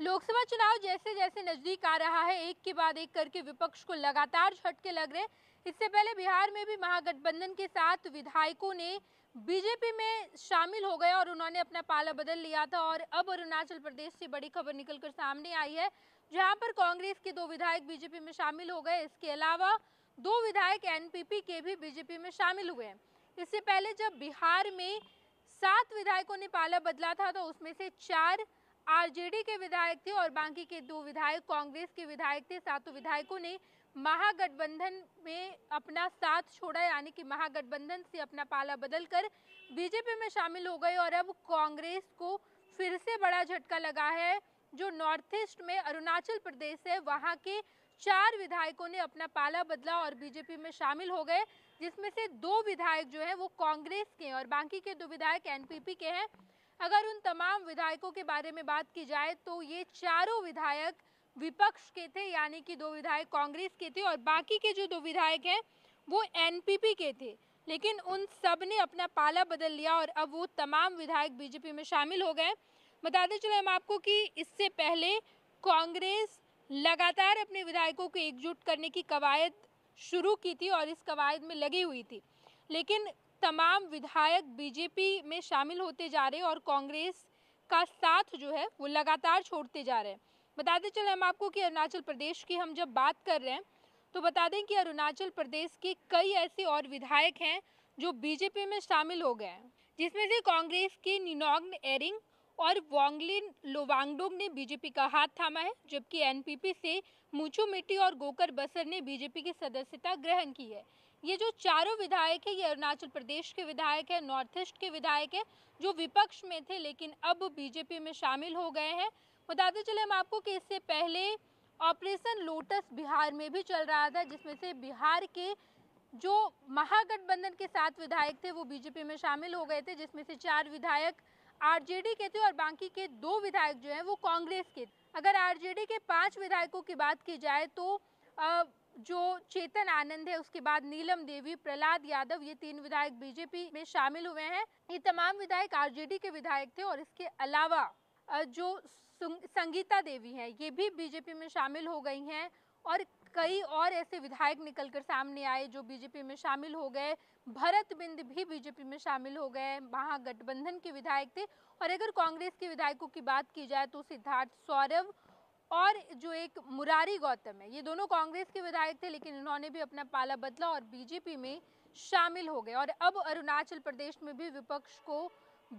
लोकसभा चुनाव जैसे जैसे नजदीक आ रहा है, एक के बाद एक करके विपक्ष को लगातार झटके लग रहे। इससे पहले बिहार में भी महागठबंधन के साथ विधायकों ने बीजेपी में शामिल हो गए और उन्होंने अपना पाला बदल लिया था। और अब अरुणाचल प्रदेश से बड़ी खबर निकलकर सामने आई है, जहां पर कांग्रेस के 2 विधायक बीजेपी में शामिल हो गए। इसके अलावा 2 विधायक एनपीपी के भी बीजेपी में शामिल हुए हैं। इससे पहले जब बिहार में 7 विधायकों ने पाला बदला था तो उसमें से 4 आरजेडी के विधायक थे और बाकी के 2 विधायक कांग्रेस के विधायक थे। 7 विधायकों ने महागठबंधन में अपना साथ छोड़ा, यानी कि महागठबंधन से अपना पाला बदलकर बीजेपी में शामिल हो गए। और अब कांग्रेस को फिर से बड़ा झटका लगा है। जो नॉर्थ ईस्ट में अरुणाचल प्रदेश है, वहां के 4 विधायकों ने अपना पाला बदला और बीजेपी में शामिल हो गए, जिसमें से 2 विधायक जो है वो कांग्रेस के हैं और बाकी के 2 विधायक एनपीपी के हैं। अगर उन तमाम विधायकों के बारे में बात की जाए तो ये चारों विधायक विपक्ष के थे, यानी कि 2 विधायक कांग्रेस के थे और बाकी के जो 2 विधायक हैं वो एनपीपी के थे। लेकिन उन सब ने अपना पाला बदल लिया और अब वो तमाम विधायक बीजेपी में शामिल हो गए। बताते चले हम आपको कि इससे पहले कांग्रेस लगातार अपने विधायकों को एकजुट करने की कवायद शुरू की थी और इस कवायद में लगी हुई थी, लेकिन तमाम विधायक बीजेपी में शामिल होते जा रहे और कांग्रेस का साथ जो है वो लगातार छोड़ते जा रहे हैं। बताते चले हम आपको कि अरुणाचल प्रदेश की हम जब बात कर रहे हैं तो बता दें कि अरुणाचल प्रदेश के कई ऐसे और विधायक हैं जो बीजेपी में शामिल हो गए हैं, जिसमें से कांग्रेस के निनोगन एरिंग और वोंगलिन लोवांगडोंग ने बीजेपी का हाथ थामा है, जबकि एनपीपी से मुचू मिती और गोकर बसर ने बीजेपी की सदस्यता ग्रहण की है। ये जो चारों विधायक है ये अरुणाचल प्रदेश के विधायक है, नॉर्थ ईस्ट के विधायक है, जो विपक्ष में थे लेकिन अब बीजेपी में शामिल हो गए हैं। बताते चले हम आपको कि इससे पहले ऑपरेशन लोटस बिहार में भी चल रहा था, जिसमें से बिहार के जो महागठबंधन के 7 विधायक थे वो बीजेपी में शामिल हो गए थे, जिसमें से 4 विधायक आरजेडी के थे और बाकी के 2 विधायक जो हैं वो कांग्रेस के थे। अगर आरजेडी के 5 विधायकों की बात की जाए तो जो चेतन आनंद है, उसके बाद नीलम देवी, प्रहलाद यादव, ये 3 विधायक बीजेपी में शामिल हुए हैं। ये तमाम विधायक आरजेडी के विधायक थे। और इसके अलावा जो संगीता देवी हैं ये भी बीजेपी में शामिल हो गई हैं और कई और ऐसे विधायक निकलकर सामने आए जो बीजेपी में शामिल हो गए। भरत बिंद भी बीजेपी में शामिल हो गए, महागठबंधन के विधायक थे। और अगर कांग्रेस के विधायकों की बात की जाए तो सिद्धार्थ सौरव और जो एक मुरारी गौतम है, ये दोनों कांग्रेस के विधायक थे लेकिन इन्होंने भी अपना पाला बदला और बीजेपी में शामिल हो गए। और अब अरुणाचल प्रदेश में भी विपक्ष को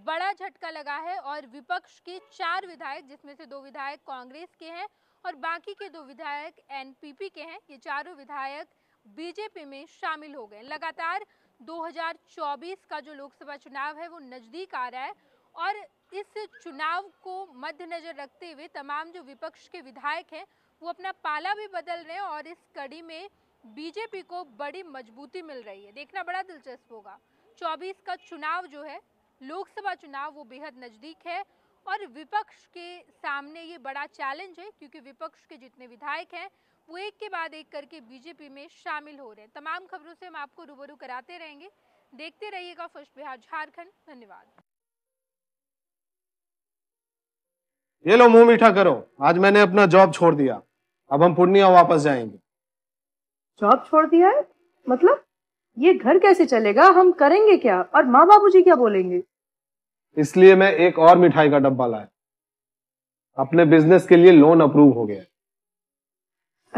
बड़ा झटका लगा है और विपक्ष के 4 विधायक, जिसमें से 2 विधायक कांग्रेस के हैं और बाकी के 2 विधायक एनपीपी के हैं, ये चारों विधायक बीजेपी में शामिल हो गए। लगातार 2024 का जो लोकसभा चुनाव है वो नज़दीक आ रहा है और इस चुनाव को मद्देनजर रखते हुए तमाम जो विपक्ष के विधायक हैं वो अपना पाला भी बदल रहे हैं और इस कड़ी में बीजेपी को बड़ी मजबूती मिल रही है। देखना बड़ा दिलचस्प होगा। 24 का चुनाव जो है, लोकसभा चुनाव, वो बेहद नज़दीक है और विपक्ष के सामने ये बड़ा चैलेंज है, क्योंकि विपक्ष के जितने विधायक हैं वो एक के बाद एक करके बीजेपी में शामिल हो रहे हैं। तमाम खबरों से हम आपको रूबरू कराते रहेंगे। देखते रहिएगा फर्स्ट बिहार झारखंड। धन्यवाद। ये लो मुंह मीठा करो, आज मैंने अपना जॉब छोड़ दिया, अब हम पूर्णिया वापस जाएंगे। जॉब छोड़ दिया है मतलब? ये घर कैसे चलेगा, हम करेंगे क्या और माँ बाबूजी क्या बोलेंगे? इसलिए मैं एक और मिठाई का डब्बा लाया, अपने बिजनेस के लिए लोन अप्रूव हो गया।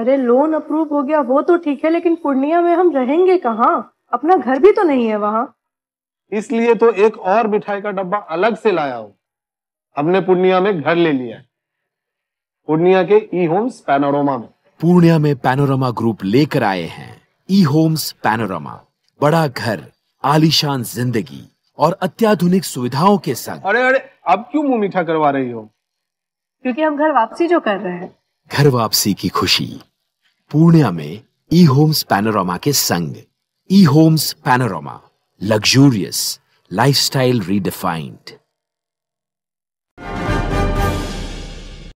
अरे लोन अप्रूव हो गया वो तो ठीक है, लेकिन पूर्णिया में हम रहेंगे कहाँ? अपना घर भी तो नहीं है वहाँ। इसलिए तो एक और मिठाई का डब्बा अलग से लाया हूँ, हमने पूर्णिया में घर ले लिया है, पूर्णिया के ई होम्स पैनोरामा में। पूर्णिया में पैनोरामा ग्रुप लेकर आए हैं ई होम्स पैनोरामा। बड़ा घर, आलीशान जिंदगी और अत्याधुनिक सुविधाओं के साथ। अरे अरे अब क्यों मुंह मीठा करवा रही हो? क्योंकि हम घर वापसी जो कर रहे हैं। घर वापसी की खुशी पूर्णिया में ई होम्स पैनोरामा के संग। ई Holmes panorama, luxurious lifestyle redefined.